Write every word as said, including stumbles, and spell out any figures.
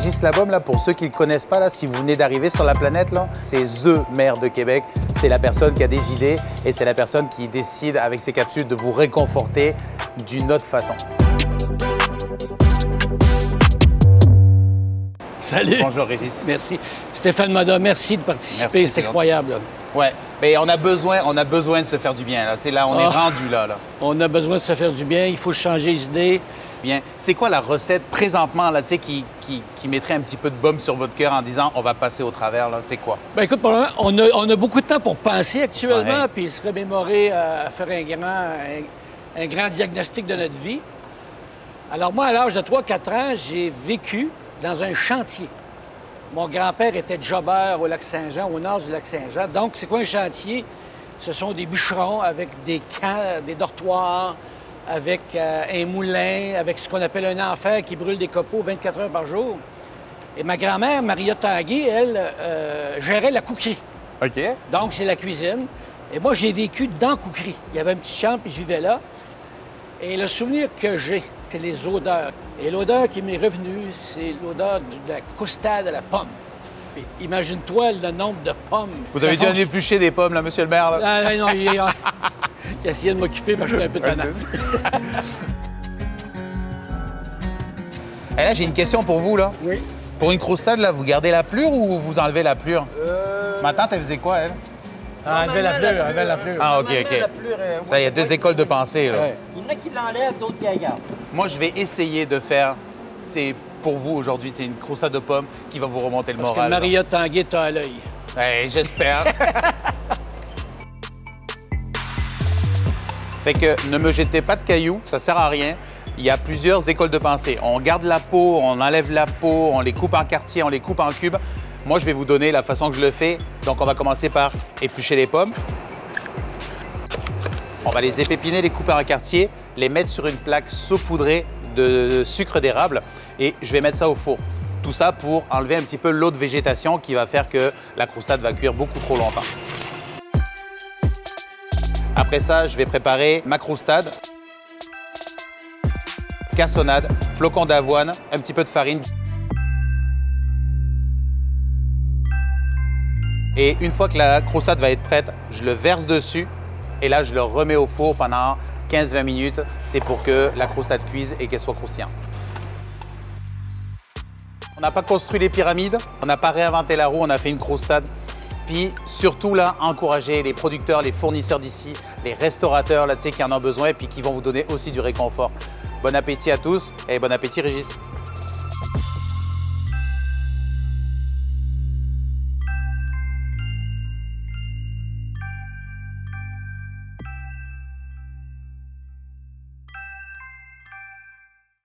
Régis Labeaume, là, pour ceux qui ne le connaissent pas, là, si vous venez d'arriver sur la planète, c'est THE maire de Québec. C'est la personne qui a des idées et c'est la personne qui décide, avec ses capsules, de vous réconforter d'une autre façon. Salut! Bonjour Régis. Merci. Stéphane Modat, merci de participer, c'est incroyable. Oui, mais on a, besoin, on a besoin de se faire du bien. Là, c'est là on oh. est rendu là, là. On a besoin de se faire du bien, il faut changer les idées. Bien. C'est quoi la recette présentement là, qui, qui, qui mettrait un petit peu de baume sur votre cœur en disant on va passer au travers? C'est quoi? Bien, écoute, pour le moment, on a, on a beaucoup de temps pour penser actuellement ouais. puis se remémorer à faire un grand, un, un grand diagnostic de notre vie. Alors moi, à l'âge de trois quatre ans, j'ai vécu dans un chantier. Mon grand-père était jobbeur au Lac-Saint-Jean, au nord du Lac-Saint-Jean. Donc, c'est quoi un chantier? Ce sont des bûcherons avec des camps, des dortoirs, avec euh, un moulin, avec ce qu'on appelle un enfer qui brûle des copeaux vingt-quatre heures par jour. Et ma grand-mère, Maria Tanguay, elle, euh, gérait la couquerie. OK. Donc, c'est la cuisine. Et moi, j'ai vécu dans la couquerie. Il y avait une petite chambre, puis je vivais là. Et le souvenir que j'ai, c'est les odeurs. Et l'odeur qui m'est revenue, c'est l'odeur de la croustade à la pomme. Imagine-toi le nombre de pommes. Vous avez dû en éplucher des pommes, là, monsieur le maire. Là. Ah, non, non, il, a... il a essayé de m'occuper, mais j'étais un peu tannant. Et là, j'ai une question pour vous, là. Oui. Pour une croustade, là, vous gardez la plure ou vous enlevez la plure? Euh... Ma tante, elle faisait quoi, elle? Ah, enlever la plure, enlever la plure. Ah, OK, OK. Ça, il y a deux écoles de pensée, là. Il y en a qui l'enlèvent, d'autres qui la gardent. Moi, je vais essayer de faire, tu sais, pour vous aujourd'hui, tu sais, une croustade de pommes qui va vous remonter le moral. Parce que Maria Tanguay t'a à l'œil. Ouais, j'espère. Fait que ne me jetez pas de cailloux, ça sert à rien. Il y a plusieurs écoles de pensée. On garde la peau, on enlève la peau, on les coupe en quartier, on les coupe en cubes. Moi, je vais vous donner la façon que je le fais. Donc, on va commencer par éplucher les pommes. On va les épépiner, les couper en quartier, les mettre sur une plaque saupoudrée de sucre d'érable et je vais mettre ça au four. Tout ça pour enlever un petit peu l'eau de végétation qui va faire que la croustade va cuire beaucoup trop longtemps. Après ça, je vais préparer ma croustade. Cassonade, flocons d'avoine, un petit peu de farine. Et une fois que la croustade va être prête, je le verse dessus et là, je le remets au four pendant quinze à vingt minutes. C'est pour que la croustade cuise et qu'elle soit croustillante. On n'a pas construit les pyramides, on n'a pas réinventé la roue, on a fait une croustade. Puis surtout, là, encourager les producteurs, les fournisseurs d'ici, les restaurateurs là, tu sais, qui en ont besoin et puis qui vont vous donner aussi du réconfort. Bon appétit à tous et bon appétit, Régis.